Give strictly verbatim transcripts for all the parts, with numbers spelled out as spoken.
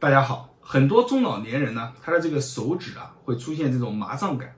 大家好，很多中老年人呢，他的这个手指啊会出现这种麻胀感，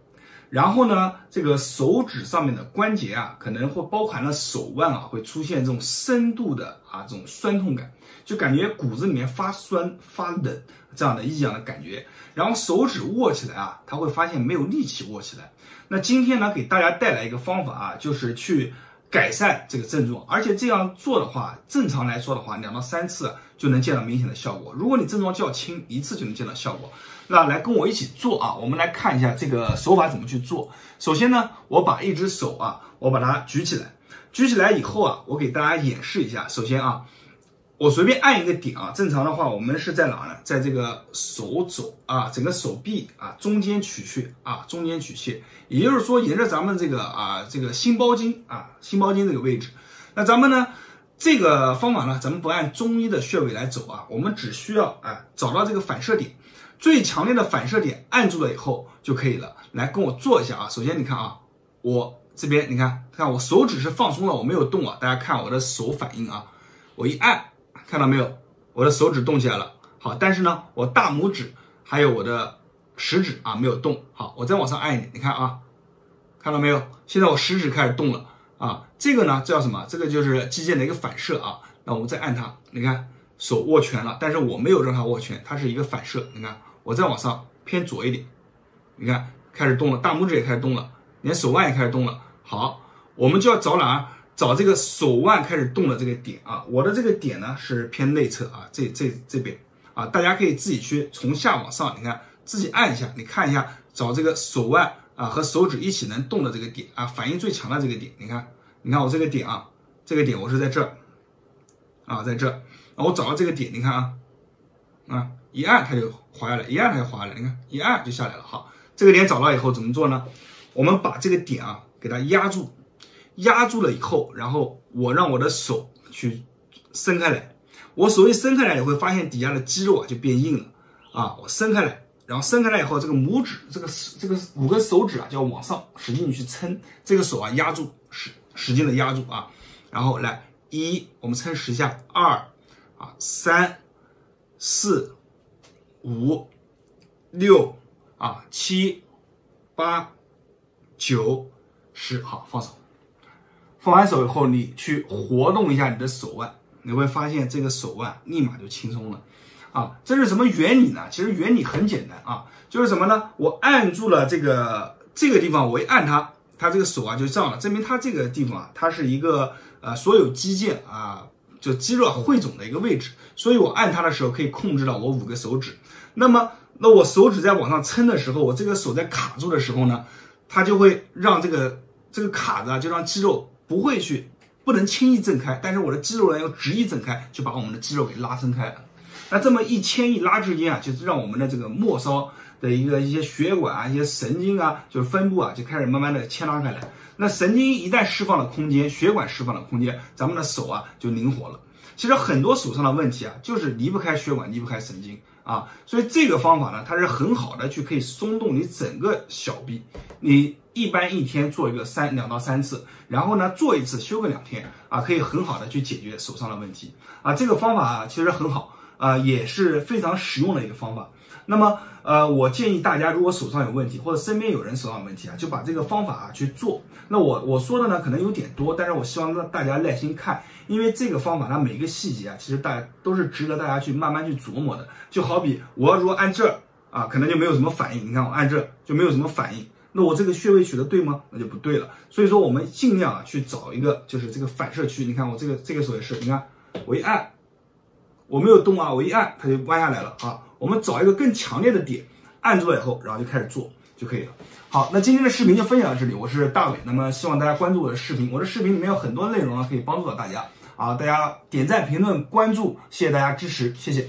然后呢，这个手指上面的关节啊，可能会包含了手腕啊，会出现这种深度的啊这种酸痛感，就感觉骨子里面发酸发冷这样的异样的感觉。然后手指握起来啊，他会发现没有力气握起来。那今天呢，给大家带来一个方法啊，就是去改善这个症状，而且这样做的话，正常来说的话，两到三次就能见到明显的效果。如果你症状较轻，一次就能见到效果。那来跟我一起做啊，我们来看一下这个手法怎么去做。首先呢，我把一只手啊，我把它举起来，举起来以后啊，我给大家演示一下。首先啊，我随便按一个点啊，正常的话，我们是在哪呢？在这个手肘啊，整个手臂啊中间取去啊，中间取去，也就是说沿着咱们这个啊这个心包经啊心包经这个位置。那咱们呢这个方法呢，咱们不按中医的穴位来走啊，我们只需要啊找到这个反射点，最强烈的反射点按住了以后就可以了。来跟我做一下啊，首先你看啊，我这边你看，看我手指是放松了，我没有动啊，大家看我的手反应啊，我一按。看到没有，我的手指动起来了。好，但是呢，我大拇指还有我的食指啊没有动。好，我再往上按一点，你看啊，看到没有？现在我食指开始动了啊。这个呢叫什么？这个就是肌腱的一个反射啊。那我们再按它，你看手握拳了，但是我没有让它握拳，它是一个反射。你看，我再往上偏左一点，你看开始动了，大拇指也开始动了，连手腕也开始动了。好，我们就要找哪？找这个手腕开始动的这个点啊，我的这个点呢是偏内侧啊，这这这边啊，大家可以自己去从下往上，你看自己按一下，你看一下找这个手腕啊和手指一起能动的这个点啊，反应最强的这个点，你看，你看我这个点啊，这个点我是在这儿啊，在这儿，我找到这个点，你看啊啊，一按它就滑下来，一按它就滑下来，你看一按就下来了哈。这个点找到以后怎么做呢？我们把这个点啊给它压住。压住了以后，然后我让我的手去伸开来，我手一伸开来，你会发现底下的肌肉啊就变硬了啊。我伸开来，然后伸开来以后，这个拇指，这个这个五根手指啊就要往上使劲去撑，这个手啊压住，使使劲的压住啊。然后来一，我们撑十下，二啊，三，四，五，六啊，七，八，九，十，好，放手。放完手以后，你去活动一下你的手腕，你会发现这个手腕立马就轻松了，啊，这是什么原理呢？其实原理很简单啊，就是什么呢？我按住了这个这个地方，我一按它，它这个手啊就胀了，证明它这个地方啊，它是一个呃所有肌腱啊就肌肉汇总的一个位置，所以我按它的时候可以控制到我五个手指。那么，那我手指在往上撑的时候，我这个手在卡住的时候呢，它就会让这个这个卡子啊，就让肌肉。不会去，不能轻易挣开，但是我的肌肉呢要直一挣开，就把我们的肌肉给拉伸开了。那这么一牵一拉之间啊，就是让我们的这个末梢的一个一些血管啊、一些神经啊，就是分布啊，就开始慢慢的牵拉开来。那神经一旦释放了空间，血管释放了空间，咱们的手啊就灵活了。其实很多手上的问题啊，就是离不开血管，离不开神经啊。所以这个方法呢，它是很好的去可以松动你整个小臂。你一般一天做一个三两到三次，然后呢做一次休个两天啊，可以很好的去解决手上的问题啊。这个方法啊其实很好啊，也是非常实用的一个方法。那么呃，我建议大家如果手上有问题或者身边有人手上有问题啊，就把这个方法啊去做。那我我说的呢可能有点多，但是我希望大家耐心看，因为这个方法它每一个细节啊，其实大家都是值得大家去慢慢去琢磨的。就好比我如果按这儿啊，可能就没有什么反应。你看我按这儿就没有什么反应。那我这个穴位取得对吗？那就不对了。所以说我们尽量啊去找一个就是这个反射区。你看我这个这个手也是，你看我一按，我没有动啊，我一按它就弯下来了啊。我们找一个更强烈的点，按住了以后，然后就开始做就可以了。好，那今天的视频就分享到这里，我是大伟。那么希望大家关注我的视频，我的视频里面有很多内容呢，可以帮助到大家啊。大家点赞、评论、关注，谢谢大家支持，谢谢。